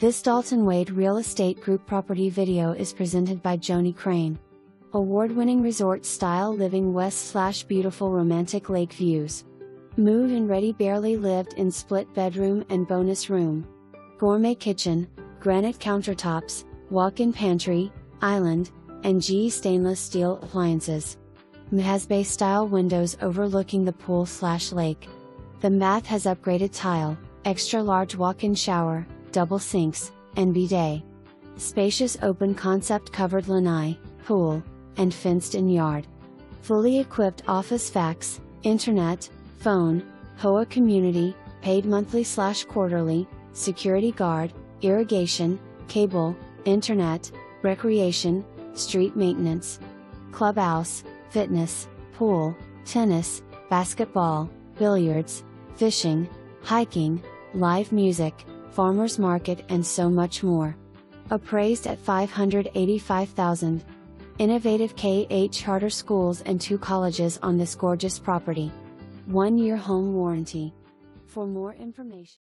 This Dalton Wade Real Estate Group property video is presented by Joni Crane. Award-winning resort-style living west/beautiful romantic lake views. Move-in ready, barely lived in split bedroom and bonus room. Gourmet kitchen, granite countertops, walk-in pantry, island, and GE stainless steel appliances. Mehas Bay style windows overlooking the pool/lake. The bath has upgraded tile, extra large walk-in shower, double sinks, and bidet. Spacious open concept covered lanai, pool, and fenced-in yard. Fully equipped office fax, internet, phone, HOA community, paid monthly/quarterly, security guard, irrigation, cable, internet, recreation, street maintenance, clubhouse, fitness, pool, tennis, basketball, billiards, fishing, hiking, live music, farmers market, and so much more. Appraised at $585,000. Innovative K-8 charter schools and 2 colleges on this gorgeous property. 1-year home warranty. For more information